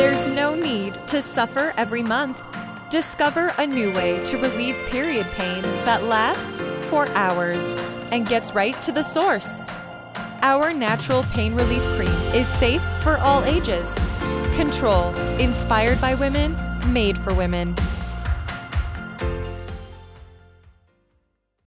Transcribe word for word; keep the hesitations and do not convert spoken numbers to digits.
There's no need to suffer every month. Discover a new way to relieve period pain that lasts for hours and gets right to the source. Our natural pain relief cream is safe for all ages. CONTROL, inspired by women, made for women.